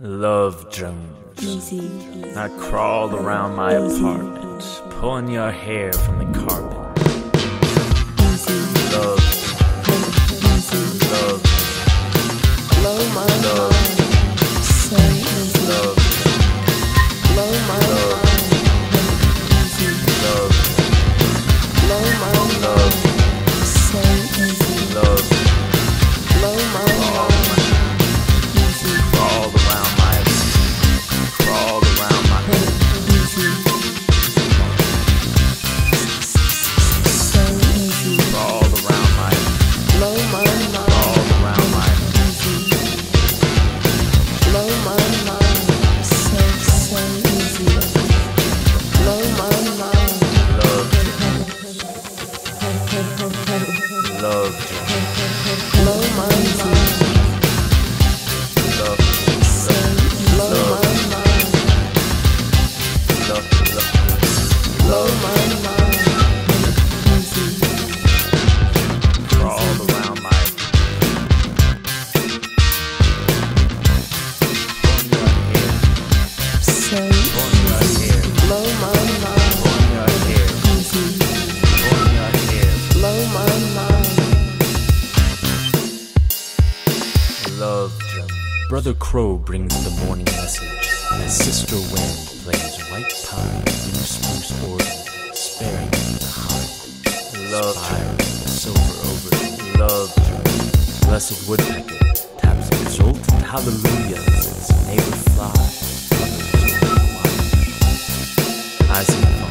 Love Jones. Easy. I crawled around my apartment, pulling your hair from the carpet. Love. Love. Blow my mind. So easy. Love. Blow my mind. Easy. Love. Blow my mind. So easy. Love. Blow my mind. Easy. Crawled around my Love Jones. Blow my mind. Love. Blow my mind. Love. Blow my mind. Crawled around my on your hair. Blow my mind. On your hair. On your hair. Blow my mind. Love Jones. Brother Crow brings the morning message, and his sister Wren plays white pine through spruce organ, sparing the heart. Love Jones. Silver over. Love Jones. Blessed woodpecker taps exultant hallelujahs as its neighbor flies. Isaac.